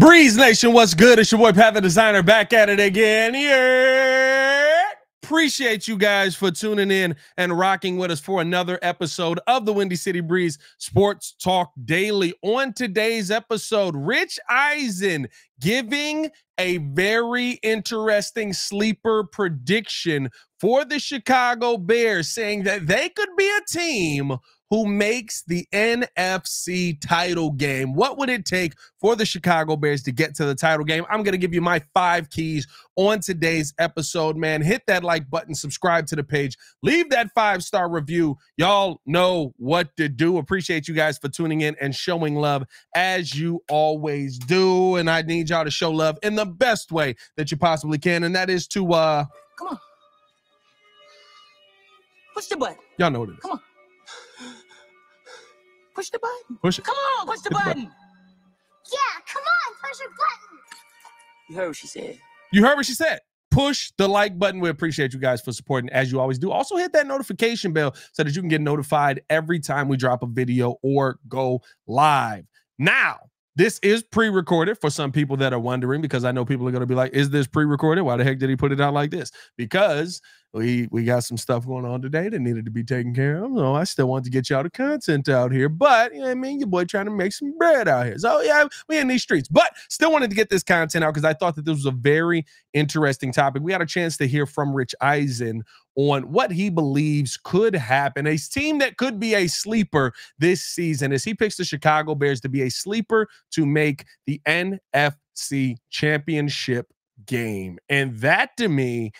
Breeze Nation, what's good? It's your boy, Pat the Designer, back at it again. Yeah. Appreciate you guys for tuning in and rocking with us for another episode of the Windy City Breeze Sports Talk Daily. On today's episode, Rich Eisen giving a very interesting sleeper prediction for the Chicago Bears, saying that they could be a team who makes the NFC title game. What would it take for the Chicago Bears to get to the title game? I'm going to give you my 5 keys on today's episode, man. Hit that like button, subscribe to the page, leave that 5-star review. Y'all know what to do. Appreciate you guys for tuning in and showing love as you always do. And I need y'all to show love in the best way that you possibly can. And that is to, come on. Push the button. Y'all know what it is. Come on. Push the button. Push it. Come on, push the button. Yeah, come on, push the button. You heard what she said. You heard what she said. Push the like button. We appreciate you guys for supporting, as you always do. Also, hit that notification bell so that you can get notified every time we drop a video or go live. Now, this is pre-recorded for some people that are wondering, because I know people are going to be like, is this pre-recorded? Why the heck did he put it out like this? Because we got some stuff going on today that needed to be taken care of. No, I still want to get y'all the content out here, but you know what I mean? Your boy trying to make some bread out here. So yeah, we in these streets, but still wanted to get this content out because I thought that this was a very interesting topic. We had a chance to hear from Rich Eisen on what he believes could happen. A team that could be a sleeper this season, as he picks the Chicago Bears to be a sleeper to make the NFC Championship game. And that to me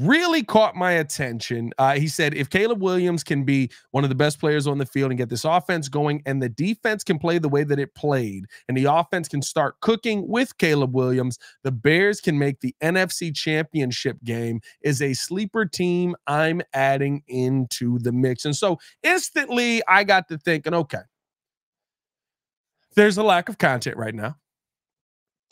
really caught my attention. He said, if Caleb Williams can be one of the best players on the field and get this offense going, and the defense can play the way that it played, and the offense can start cooking with Caleb Williams, the Bears can make the NFC Championship game. Is a sleeper team I'm adding into the mix. And so instantly I got to thinking, okay, there's a lack of content right now,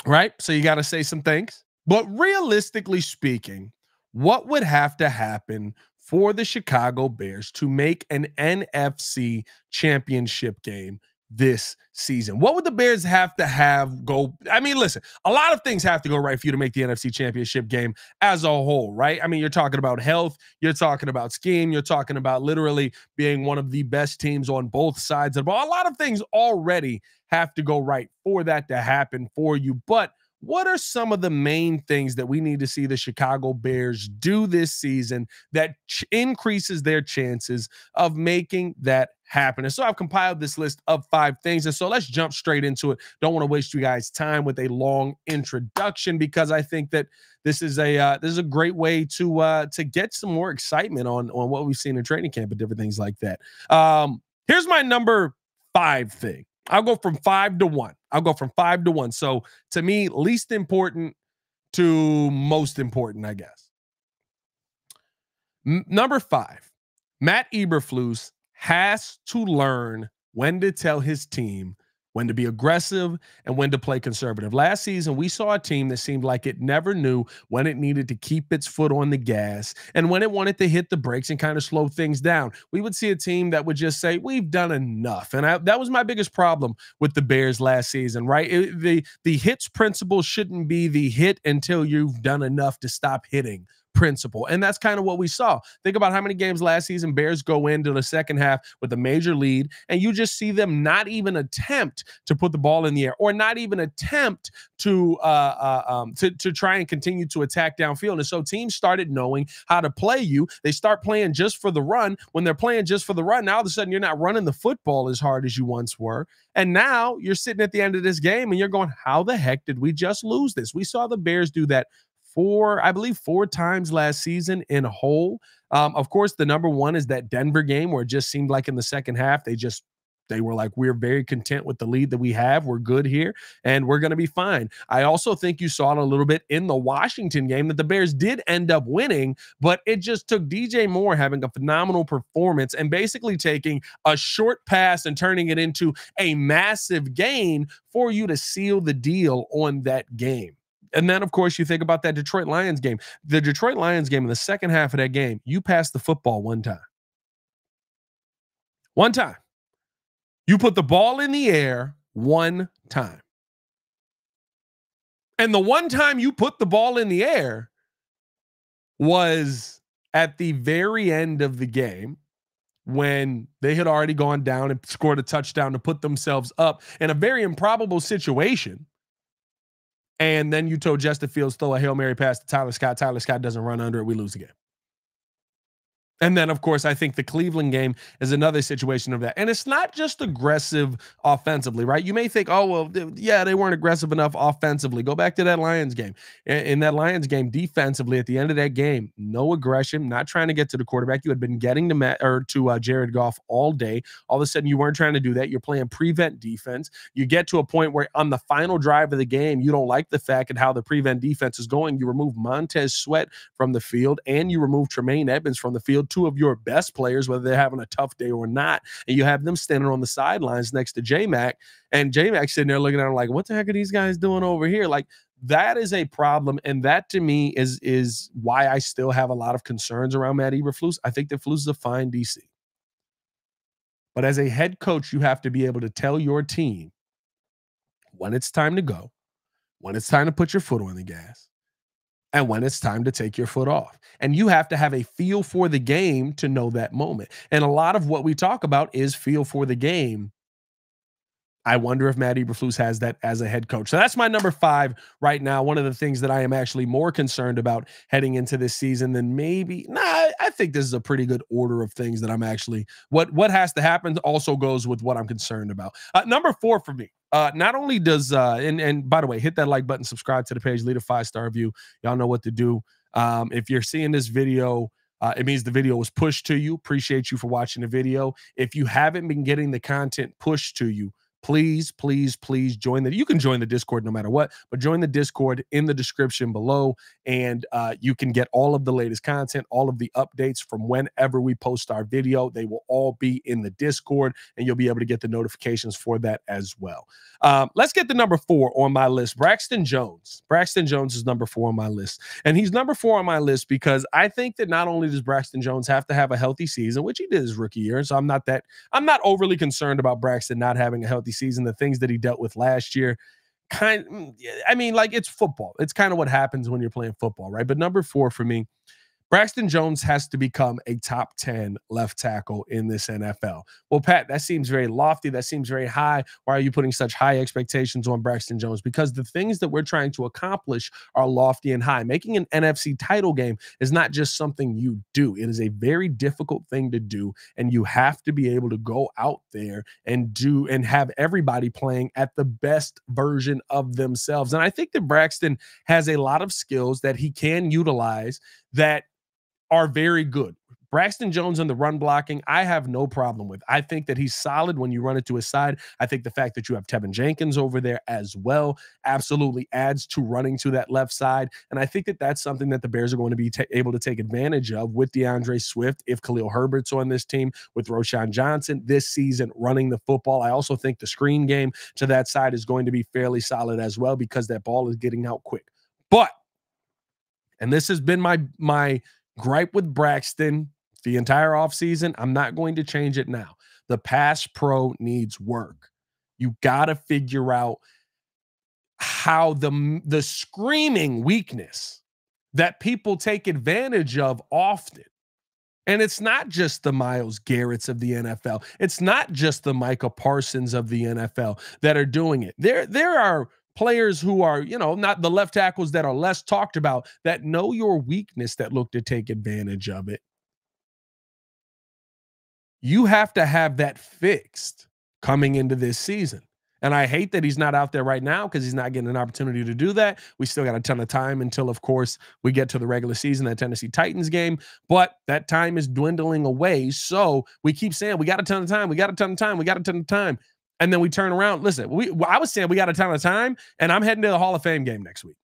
right? So you got to say some things, but realistically speaking, what would have to happen for the Chicago Bears to make an NFC Championship game this season? What would the Bears have to have go? I mean, listen, a lot of things have to go right for you to make the NFC Championship game as a whole, right? I mean, you're talking about health, you're talking about scheme, you're talking about literally being one of the best teams on both sides of the ball. A lot of things already have to go right for that to happen for you, but what are some of the main things that we need to see the Chicago Bears do this season that increases their chances of making that happen? And so I've compiled this list of 5 things. And so let's jump straight into it. Don't want to waste you guys' time with a long introduction, because I think that this is a great way to get some more excitement on what we've seen in training camp and different things like that. Here's my number 5 thing. I'll go from 5 to 1. I'll go from 5 to 1. So to me, least important to most important, I guess. Number 5, Matt Eberflus has to learn when to tell his team when to be aggressive and when to play conservative. Last season, we saw a team that seemed like it never knew when it needed to keep its foot on the gas and when it wanted to hit the brakes and kind of slow things down. We would see a team that would just say, we've done enough. And that was my biggest problem with the Bears last season, right? The hits principle shouldn't be the hit until you've done enough to stop hitting principle. And that's kind of what we saw. Think about how many games last season Bears go into the second half with a major lead, and you just see them not even attempt to put the ball in the air, or not even attempt to try and continue to attack downfield. And so teams started knowing how to play you. They start playing just for the run. When they're playing just for the run, now all of a sudden you're not running the football as hard as you once were. And now you're sitting at the end of this game and you're going, how the heck did we just lose this? We saw the Bears do that I believe four times last season in whole. Of course, the number 1 is that Denver game where it just seemed like in the second half, they were like, we're very content with the lead that we have. We're good here and we're going to be fine. I also think you saw it a little bit in the Washington game that the Bears did end up winning, but it just took DJ Moore having a phenomenal performance and basically taking a short pass and turning it into a massive gain for you to seal the deal on that game. And then, of course, you think about that Detroit Lions game. The Detroit Lions game, in the second half of that game, you passed the football one time. One time. You put the ball in the air one time. And the one time you put the ball in the air was at the very end of the game when they had already gone down and scored a touchdown to put themselves up in a very improbable situation. And then you told Justin Fields, throw a Hail Mary pass to Tyler Scott. Tyler Scott doesn't run under it. We lose the game. And then, of course, I think the Cleveland game is another situation of that. And it's not just aggressive offensively, right? You may think, oh, well, yeah, they weren't aggressive enough offensively. Go back to that Lions game. In that Lions game, defensively, at the end of that game, no aggression, not trying to get to the quarterback. You had been getting to Jared Goff all day. All of a sudden, you weren't trying to do that. You're playing prevent defense. You get to a point where on the final drive of the game, you don't like the fact and how the prevent defense is going. You remove Montez Sweat from the field, and you remove Tremaine Edmonds from the field. Two of your best players, whether they're having a tough day or not, and you have them standing on the sidelines next to J-Mac, and J-Mac sitting there looking at him like, what the heck are these guys doing over here? Like, that is a problem, and that to me is why I still have a lot of concerns around Matt Eberflus. I think that Flus is a fine DC. But as a head coach, you have to be able to tell your team when it's time to go, when it's time to put your foot on the gas, and when it's time to take your foot off. And you have to have a feel for the game to know that moment. And a lot of what we talk about is feel for the game. I wonder if Matt Eberflus has that as a head coach. So that's my number 5 right now. One of the things that I am actually more concerned about heading into this season than maybe, I think this is a pretty good order of things that I'm actually, what has to happen also goes with what I'm concerned about. Number 4 for me. Not only does, and by the way, hit that like button, subscribe to the page, leave a 5-star review. Y'all know what to do. If you're seeing this video, it means the video was pushed to you. Appreciate you for watching the video. If you haven't been getting the content pushed to you, please, please, please join you can join the Discord no matter what, but join the Discord in the description below, and you can get all of the latest content, all of the updates from whenever we post our video. They will all be in the Discord, and you'll be able to get the notifications for that as well. Let's get to number 4 on my list, Braxton Jones. Braxton Jones is number 4 on my list, and he's number 4 on my list because I think that not only does Braxton Jones have to have a healthy season, which he did his rookie year, so I'm not overly concerned about Braxton not having a healthy season. The things that he dealt with last year, I mean, like, it's football. It's kind of what happens when you're playing football, right? But number 4 for me, Braxton Jones has to become a top 10 left tackle in this NFL. Well, Pat, that seems very lofty. That seems very high. Why are you putting such high expectations on Braxton Jones? Because the things that we're trying to accomplish are lofty and high. Making an NFC title game is not just something you do. It is a very difficult thing to do, and you have to be able to go out there and have everybody playing at the best version of themselves. And I think that Braxton has a lot of skills that he can utilize that are very good. Braxton Jones on the run blocking, I have no problem with. I think that he's solid when you run it to his side. I think the fact that you have Tevin Jenkins over there as well absolutely adds to running to that left side. And I think that that's something that the Bears are going to be able to take advantage of with DeAndre Swift, if Khalil Herbert's on this team, with Roshan Johnson this season running the football. I also think the screen game to that side is going to be fairly solid as well, because that ball is getting out quick. But, and this has been my gripe with Braxton the entire offseason, I'm not going to change it now. The pass pro needs work. You got to figure out how the screaming weakness that people take advantage of often, and it's not just the Miles Garretts of the NFL, it's not just the Micah Parsons of the NFL that are doing it. There are players who are, you know, not the left tackles that are less talked about, that know your weakness, that look to take advantage of it. You have to have that fixed coming into this season. And I hate that he's not out there right now because he's not getting an opportunity to do that. We still got a ton of time until, of course, we get to the regular season, that Tennessee Titans game. But that time is dwindling away. So we keep saying, we got a ton of time. We got a ton of time. We got a ton of time. And then we turn around. Listen, I was saying we got a ton of time, and I'm heading to the Hall of Fame game next week.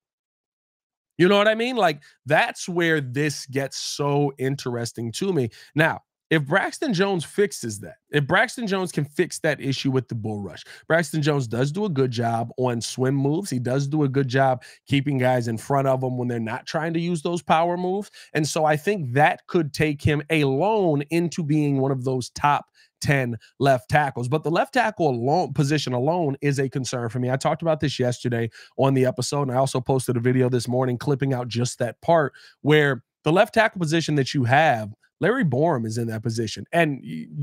You know what I mean? Like, that's where this gets so interesting to me. Now, if Braxton Jones fixes that, if Braxton Jones can fix that issue with the bull rush, Braxton Jones does do a good job on swim moves. He does do a good job keeping guys in front of him when they're not trying to use those power moves. And so I think that could take him alone into being one of those top 10 left tackles. But the left tackle alone, position alone is a concern for me. I talked about this yesterday on the episode, and I also posted a video this morning clipping out just that part where the left tackle position that you have, Larry Borom is in that position. And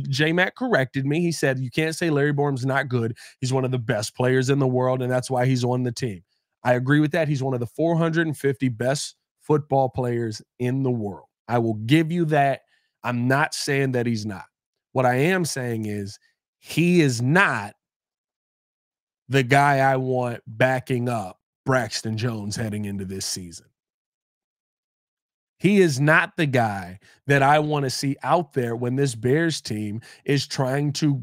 J-Mac corrected me. He said, you can't say Larry Borum's not good. He's one of the best players in the world, and that's why he's on the team. I agree with that. He's one of the 450 best football players in the world. I will give you that. I'm not saying that he's not. What I am saying is he is not the guy I want backing up Braxton Jones heading into this season. He is not the guy that I want to see out there when this Bears team is trying to,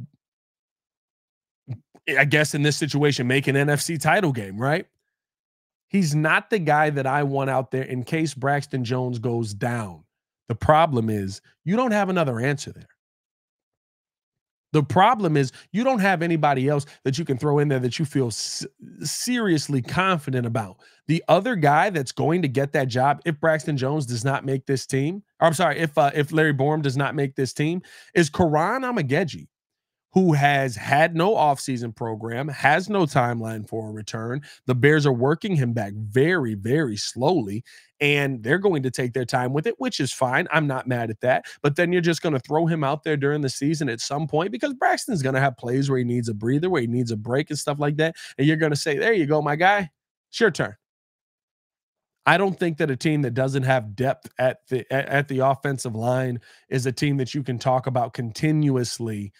I guess in this situation, make an NFC title game, right? He's not the guy that I want out there in case Braxton Jones goes down. The problem is you don't have another answer there. The problem is you don't have anybody else that you can throw in there that you feel seriously confident about. The other guy that's going to get that job if Braxton Jones does not make this team, or I'm sorry, if Larry Borom does not make this team, is Kiran Amegadjie, who has had no offseason program, has no timeline for a return. The Bears are working him back very, very slowly, and they're going to take their time with it, which is fine. I'm not mad at that. But then you're just going to throw him out there during the season at some point because Braxton's going to have plays where he needs a breather, where he needs a break and stuff like that. And you're going to say, there you go, my guy. It's your turn. I don't think that a team that doesn't have depth at the offensive line is a team that you can talk about continuously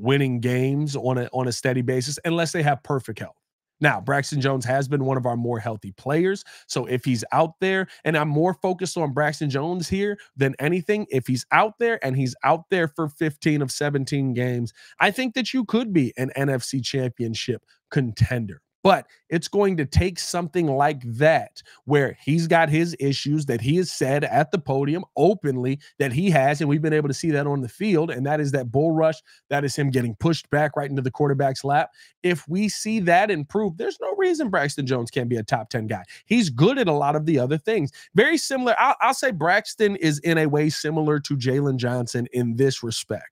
winning games on a steady basis unless they have perfect health. Now, Braxton Jones has been one of our more healthy players. So if he's out there, and I'm more focused on Braxton Jones here than anything, if he's out there and he's out there for 15 of 17 games, I think that you could be an NFC Championship contender. But it's going to take something like that where he's got his issues that he has said at the podium openly that he has, and we've been able to see that on the field, and that is that bull rush. That is him getting pushed back right into the quarterback's lap. If we see that improve, there's no reason Braxton Jones can't be a top 10 guy. He's good at a lot of the other things. Very similar. I'll say Braxton is in a way similar to Jaylon Johnson in this respect.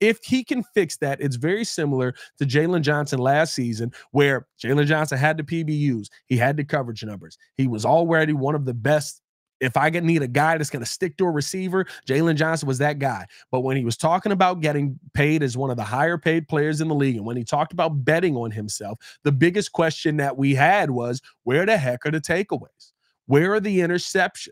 If he can fix that, it's very similar to Jaylon Johnson last season, where Jaylon Johnson had the PBUs. He had the coverage numbers. He was already one of the best. If I need a guy that's going to stick to a receiver, Jaylon Johnson was that guy. But when he was talking about getting paid as one of the higher paid players in the league, and when he talked about betting on himself, the biggest question that we had was, where the heck are the takeaways? Where are the interceptions?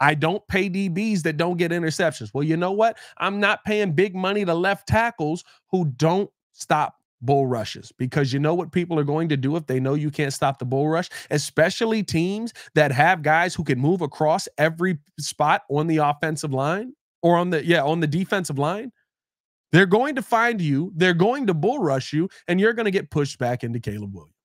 I don't pay DBs that don't get interceptions. Well, you know what? I'm not paying big money to left tackles who don't stop bull rushes, because you know what people are going to do if they know you can't stop the bull rush, especially teams that have guys who can move across every spot on the offensive line or on the defensive line. They're going to find you. They're going to bull rush you, and you're going to get pushed back into Caleb Williams.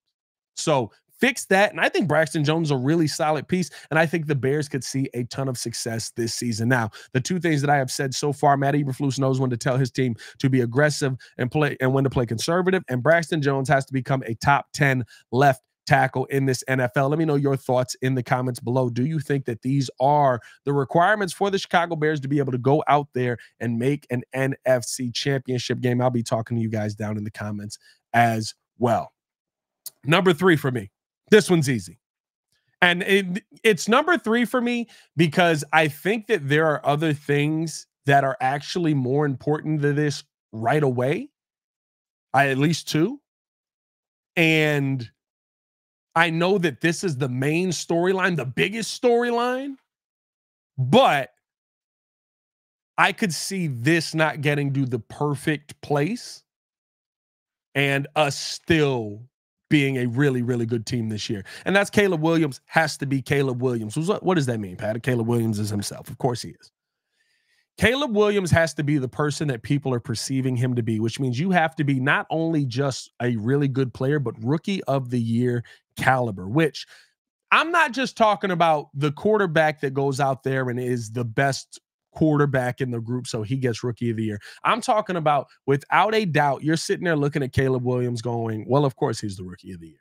So fix that, and I think Braxton Jones is a really solid piece, and I think the Bears could see a ton of success this season. Now, the two things that I have said so far: Matt Eberflus knows when to tell his team to be aggressive and play, and when to play conservative, and Braxton Jones has to become a top 10 left tackle in this NFL. Let me know your thoughts in the comments below. Do you think that these are the requirements for the Chicago Bears to be able to go out there and make an NFC Championship game? I'll be talking to you guys down in the comments as well. Number three for me. This one's easy. And it's number three for me because I think that there are other things that are actually more important than this right away. At least two. And I know that this is the main storyline, the biggest storyline, but I could see this not getting to the perfect place and us still being a really, really good team this year. And that's Caleb Williams has to be Caleb Williams. What does that mean, Pat? Caleb Williams is himself. Of course he is. Caleb Williams has to be the person that people are perceiving him to be, which means you have to be not only just a really good player, but rookie of the year caliber, which I'm not just talking about the quarterback that goes out there and is the best quarterback in the group, so he gets rookie of the year. I'm talking about, without a doubt, you're sitting there looking at Caleb Williams going, well, of course he's the rookie of the year.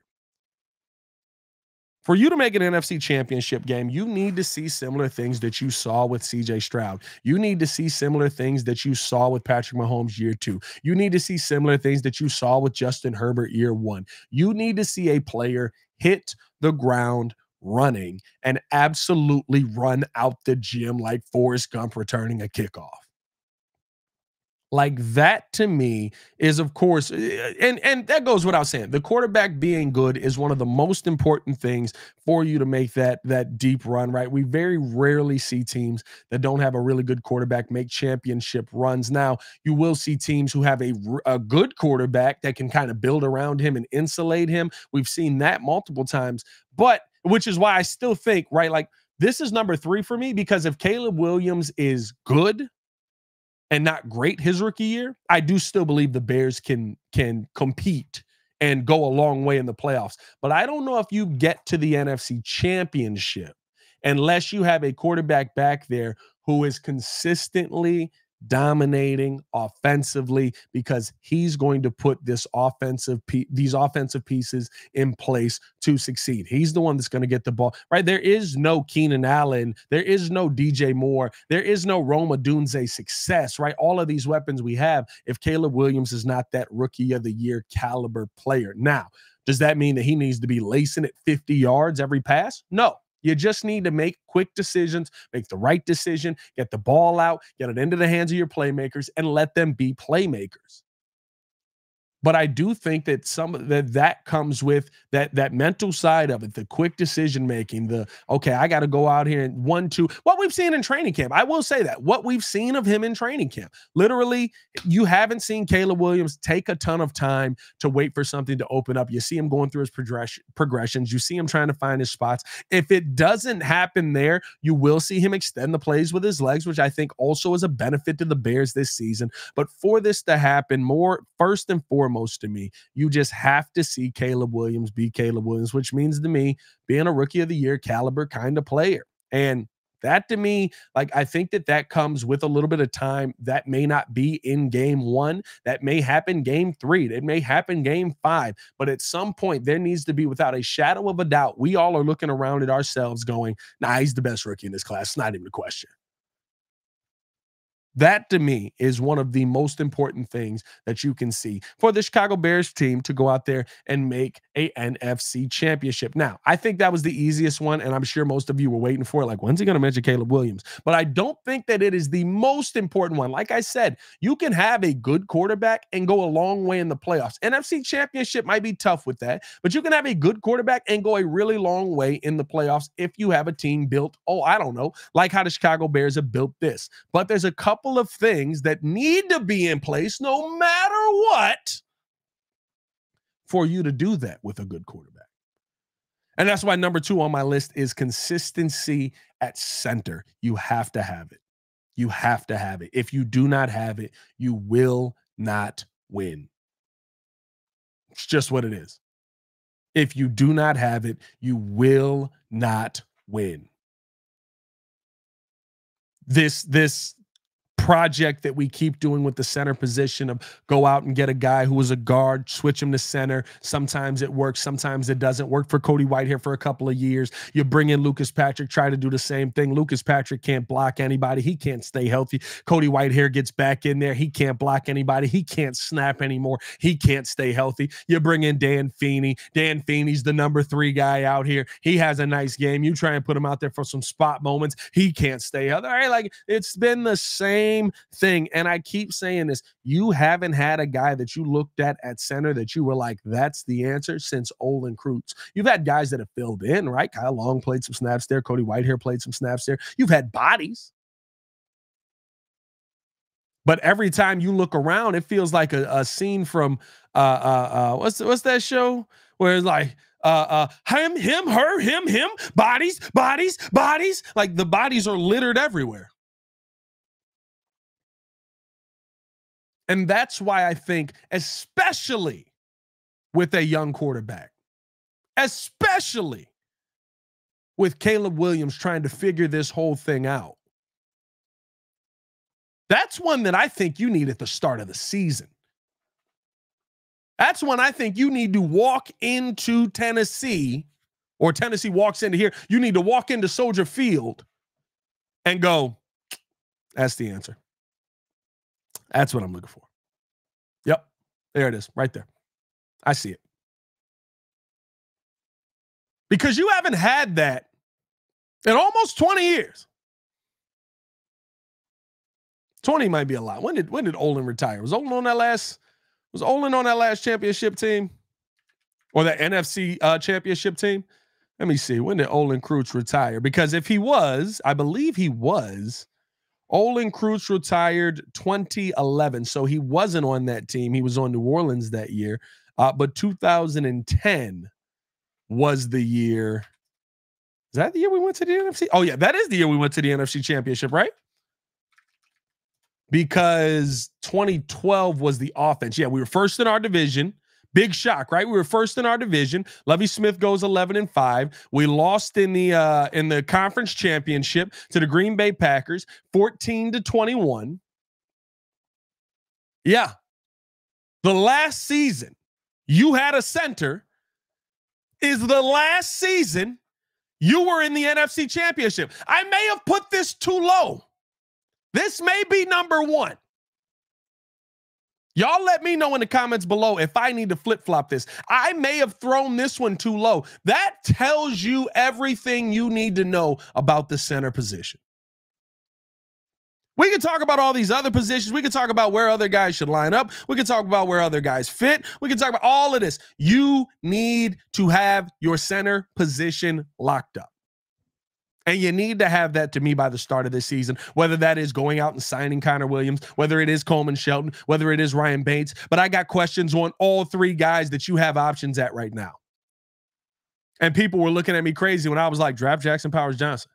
For you to make an NFC championship game, you need to see similar things that you saw with CJ Stroud. You need to see similar things that you saw with Patrick Mahomes year 2. You need to see similar things that you saw with Justin Herbert year 1. You need to see a player hit the ground running and absolutely run out the gym like Forrest Gump returning a kickoff. Like that to me is, of course, and that goes without saying, the quarterback being good is one of the most important things for you to make that deep run, right? We very rarely see teams that don't have a really good quarterback make championship runs. Now, you will see teams who have a good quarterback that can kind of build around him and insulate him. We've seen that multiple times, but which is why I still think, right, like this is number 3 for me, because if Caleb Williams is good and not great his rookie year, I do still believe the Bears can compete and go a long way in the playoffs. But I don't know if you get to the NFC Championship unless you have a quarterback back there who is consistently dominating offensively, because he's going to put this these offensive pieces in place to succeed. He's the one that's going to get the ball, right? There is no Keenan Allen. There is no DJ Moore. There is no Rome Odunze success, right? All of these weapons we have, if Caleb Williams is not that rookie of the year caliber player. Now, does that mean that he needs to be lacing at 50 yards every pass? No. You just need to make quick decisions, make the right decision, get the ball out, get it into the hands of your playmakers, and let them be playmakers. But I do think that that comes with that mental side of it, the quick decision making, the, okay, I got to go out here and 1, 2, what we've seen in training camp. I will say that what we've seen of him in training camp, literally you haven't seen Caleb Williams take a ton of time to wait for something to open up. You see him going through his progressions. You see him trying to find his spots. If it doesn't happen there, you will see him extend the plays with his legs, which I think also is a benefit to the Bears this season. But for this to happen, more first and foremost, to me, you just have to see Caleb Williams be Caleb Williams, which means to me being a rookie of the year caliber kind of player. And that to me, like, I think that comes with a little bit of time. That may not be in game 1. That may happen game 3. It may happen game 5. But at some point, there needs to be, without a shadow of a doubt, we all are looking around at ourselves going, nah, he's the best rookie in this class. It's not even a question. That, to me, is one of the most important things that you can see for the Chicago Bears team to go out there and make a NFC championship. Now, I think that was the easiest one, and I'm sure most of you were waiting for it. Like, when's he going to mention Caleb Williams? But I don't think that it is the most important one. Like I said, you can have a good quarterback and go a long way in the playoffs. NFC championship might be tough with that, but you can have a good quarterback and go a really long way in the playoffs if you have a team built, oh, I don't know, like how the Chicago Bears have built this. But there's a couple of things that need to be in place no matter what for you to do that with a good quarterback. And that's why number 2 on my list is consistency at center. You have to have it. You have to have it. If you do not have it, you will not win. It's just what it is. If you do not have it, you will not win. This project that we keep doing with the center position of go out and get a guy who was a guard, switch him to center. Sometimes it works. Sometimes it doesn't work. For Cody Whitehair for a couple of years, you bring in Lucas Patrick, try to do the same thing. Lucas Patrick can't block anybody. He can't stay healthy. Cody Whitehair gets back in there. He can't block anybody. He can't snap anymore. He can't stay healthy. You bring in Dan Feeney. Dan Feeney's the number 3 guy out here. He has a nice game. You try and put him out there for some spot moments. He can't stay healthy. All right, like, it's been the same thing. And I keep saying this, you haven't had a guy that you looked at center that you were like, that's the answer, since Olin Kreutz. You've had guys that have filled in, right? Kyle Long played some snaps there. Cody Whitehair played some snaps there. You've had bodies. But every time you look around, it feels like a scene from, what's that show where it's like, him, him, her, him, him, bodies, bodies, bodies. Like, the bodies are littered everywhere. And that's why I think, especially with a young quarterback, especially with Caleb Williams trying to figure this whole thing out, that's one that I think you need at the start of the season. That's one I think you need to walk into Tennessee or Tennessee walks into here, you need to walk into Soldier Field and go, that's the answer. That's what I'm looking for. Yep. There it is, right there. I see it. Because you haven't had that in almost 20 years. 20 might be a lot. When did Olin retire? Was Olin on that last championship team? Or that NFC championship team? Let me see. When did Olin Kreutz retire? Because if he was, I believe he was, Olin Kreutz retired 2011. So he wasn't on that team. He was on New Orleans that year. But 2010 was the year. Is that the year we went to the NFC? Oh, yeah, that is the year we went to the NFC Championship, right? Because 2012 was the offense. Yeah, we were first in our division. Big shock, right? We were first in our division. Lovie Smith goes 11-5. We lost in the conference championship to the Green Bay Packers, 14-21. Yeah. The last season you had a center is the last season you were in the NFC Championship. I may have put this too low. This may be number one. Y'all let me know in the comments below if I need to flip-flop this. I may have thrown this one too low. That tells you everything you need to know about the center position. We can talk about all these other positions. We can talk about where other guys should line up. We can talk about where other guys fit. We can talk about all of this. You need to have your center position locked up. And you need to have that to me by the start of this season, whether that is going out and signing Connor Williams, whether it is Coleman Shelton, whether it is Ryan Bates. But I got questions on all three guys that you have options at right now. And people were looking at me crazy when I was like, draft Jackson Powers Johnson.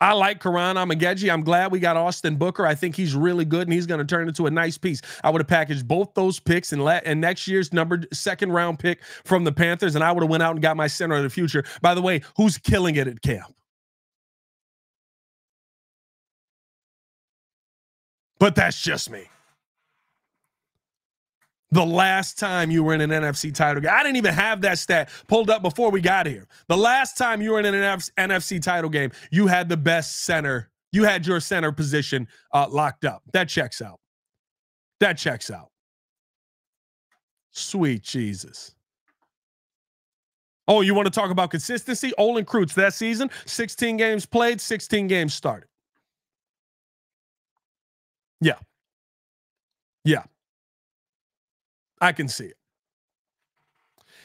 I like Kiran Amegadjie. I'm glad we got Austin Booker. I think he's really good, and he's going to turn into a nice piece. I would have packaged both those picks and next year's second-round pick from the Panthers, and I would have went out and got my center of the future. By the way, who's killing it at camp? But that's just me. The last time you were in an NFC title game, I didn't even have that stat pulled up before we got here. The last time you were in an NFC title game, you had the best center. You had your center position locked up. That checks out. That checks out. Sweet Jesus. Oh, you want to talk about consistency? Olin Kreutz that season, 16 games played, 16 games started. Yeah. Yeah. I can see it.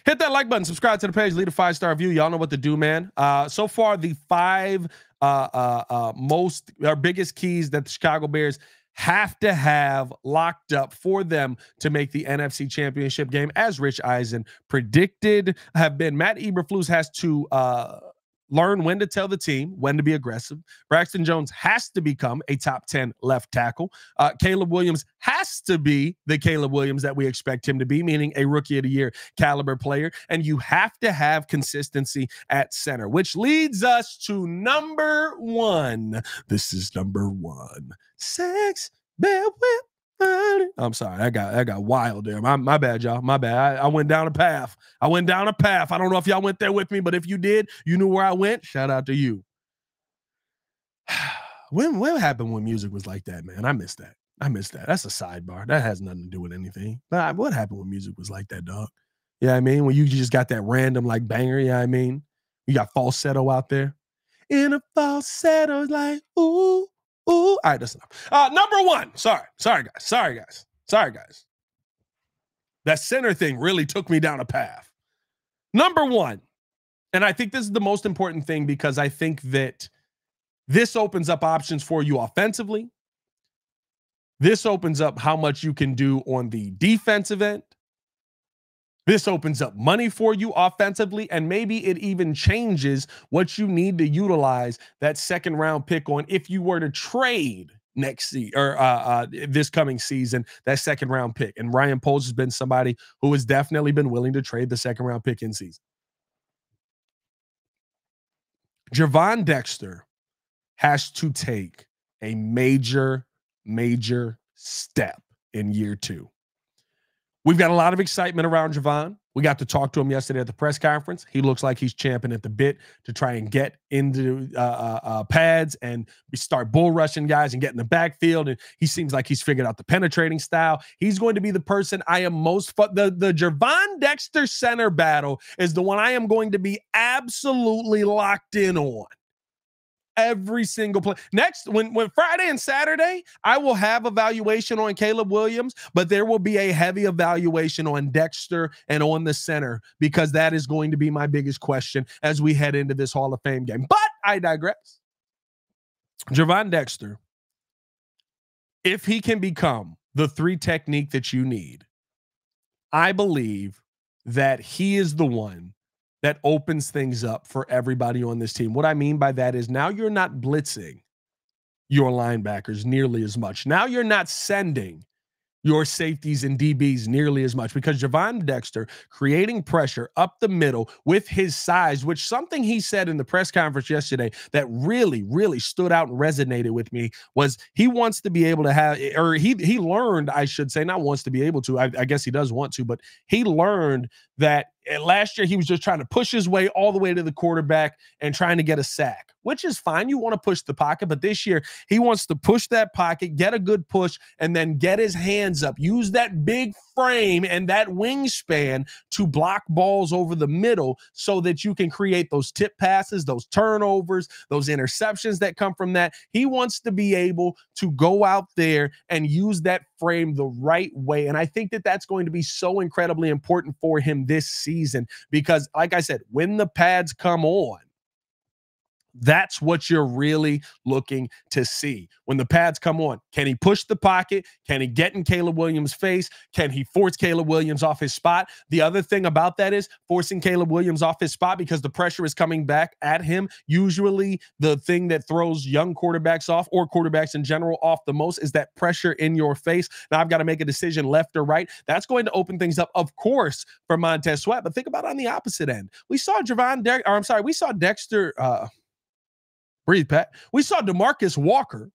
Hit that like button, subscribe to the page, leave a 5-star review. Y'all know what to do, man. So far, the five most or biggest keys that the Chicago Bears have to have locked up for them to make the NFC Championship game, as Rich Eisen predicted, have been Matt Eberflus has to learn when to tell the team, when to be aggressive. Braxton Jones has to become a top 10 left tackle. Caleb Williams has to be the Caleb Williams that we expect him to be, meaning a rookie of the year caliber player. And you have to have consistency at center, which leads us to number one. This is number one. Sex, bad whip. I'm sorry, I got wild there. My bad, y'all. My bad. I went down a path. I don't know if y'all went there with me, but if you did, you knew where I went. Shout out to you. What happened when music was like that, man? I miss that. That's a sidebar. That has nothing to do with anything. But what happened when music was like that, dog? Yeah, you know I mean, when you just got that random like banger. Yeah, you know I mean, you got falsetto out there. In a falsetto, like ooh. Ooh, all right, that's enough. Number one. Sorry, guys. That center thing really took me down a path. Number one, and I think this is the most important thing because I think that this opens up options for you offensively. This opens up how much you can do on the defensive end. This opens up money for you offensively, and maybe it even changes what you need to utilize that second-round pick on if you were to trade next season or this coming season, that second-round pick. And Ryan Poles has been somebody who has definitely been willing to trade the second-round pick in season. Gervon Dexter has to take a major, major step in year two. We've got a lot of excitement around Gervon. We got to talk to him yesterday at the press conference. He looks like he's champing at the bit to try and get into pads and start bull rushing guys and get in the backfield. And he seems like he's figured out the penetrating style. He's going to be the person I am most the Gervon Dexter center battle is the one I am going to be absolutely locked in on. Every single play. Next, when Friday and Saturday, I will have evaluation on Caleb Williams, but there will be a heavy evaluation on Dexter and on the center, because that is going to be my biggest question as we head into this Hall of Fame game. But I digress. Gervon Dexter, if he can become the three technique that you need, I believe that he is the one that opens things up for everybody on this team. What I mean by that is now you're not blitzing your linebackers nearly as much. Now you're not sending your safeties and DBs nearly as much, because Gervon Dexter creating pressure up the middle with his size, which something he said in the press conference yesterday that really, really stood out and resonated with me, was he wants to be able to have, or he learned, I should say, not wants to be able to, I guess he does want to, but he learned that last year he was just trying to push his way all the way to the quarterback and trying to get a sack, which is fine. You want to push the pocket, but this year he wants to push that pocket, get a good push, and then get his hands up, use that big frame and that wingspan to block balls over the middle so that you can create those tip passes, those turnovers, those interceptions that come from that. He wants to be able to go out there and use that frame the right way. And I think that that's going to be so incredibly important for him this season, because like I said, when the pads come on, that's what you're really looking to see. When the pads come on, can he push the pocket? Can he get in Caleb Williams' face? Can he force Caleb Williams off his spot? The other thing about that is forcing Caleb Williams off his spot, because the pressure is coming back at him. Usually the thing that throws young quarterbacks off, or quarterbacks in general, off the most is that pressure in your face. Now I've got to make a decision left or right. That's going to open things up, of course, for Montez Sweat. But think about it on the opposite end. We saw Dexter... breathe, Pat. We saw DeMarcus Walker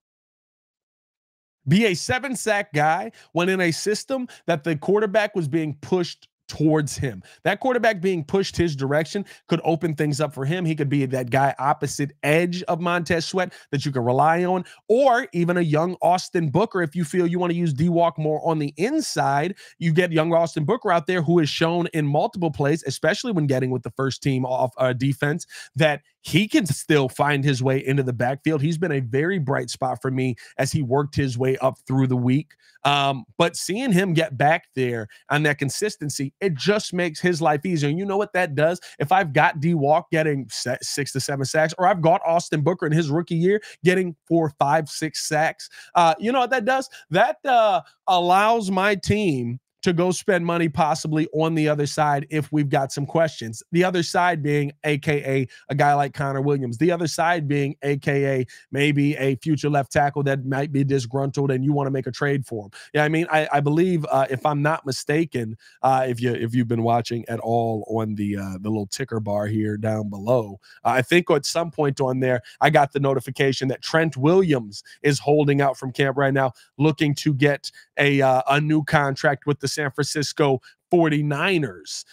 be a 7-sack guy when in a system that the quarterback was being pushed towards him. That quarterback being pushed his direction could open things up for him. He could be that guy opposite edge of Montez Sweat that you can rely on, or even a young Austin Booker. If you feel you want to use D-Walk more on the inside, you get young Austin Booker out there, who is shown in multiple plays, especially when getting with the first team off defense, that he can still find his way into the backfield. He's been a very bright spot for me as he worked his way up through the week. But seeing him get back there on that consistency, it just makes his life easier. And you know what that does? If I've got D-Walk getting 6 to 7 sacks, or I've got Austin Booker in his rookie year getting 4, 5, 6 sacks, you know what that does? That allows my team to go spend money possibly on the other side if we've got some questions. The other side being AKA a guy like Connor Williams. The other side being AKA maybe a future left tackle that might be disgruntled and you want to make a trade for him. Yeah, I mean, I believe if I'm not mistaken, if you've been watching at all on the little ticker bar here down below, I think at some point on there, I got the notification that Trent Williams is holding out from camp right now, looking to get a new contract with the San Francisco 49ers.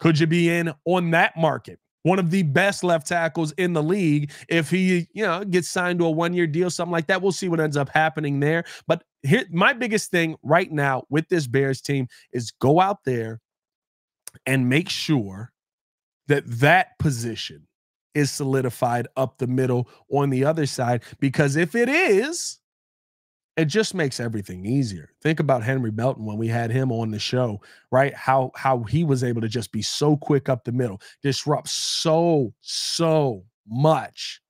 Could you be in on that market? One of the best left tackles in the league. If he, gets signed to a one-year deal, something like that, we'll see what ends up happening there. But here, my biggest thing right now with this Bears team is go out there and make sure that that position is solidified up the middle on the other side, because if it is, it just makes everything easier. Think about Henry Belton when we had him on the show, right? How he was able to just be so quick up the middle, disrupt so much,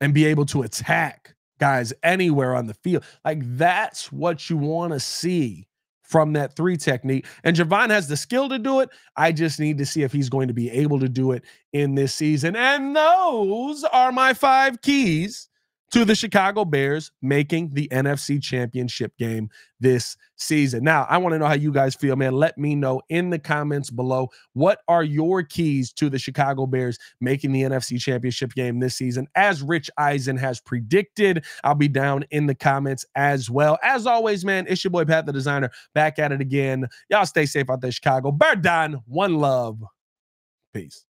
and be able to attack guys anywhere on the field. Like, that's what you want to see from that three technique. And Gervon has the skill to do it. I just need to see if he's going to be able to do it in this season. And those are my 5 keys to the Chicago Bears making the NFC Championship game this season. Now, I want to know how you guys feel, man. Let me know in the comments below. What are your keys to the Chicago Bears making the NFC Championship game this season? As Rich Eisen has predicted, I'll be down in the comments as well. As always, man, it's your boy, Pat the Designer, back at it again. Y'all stay safe out there, Chicago. Bear down. One love. Peace.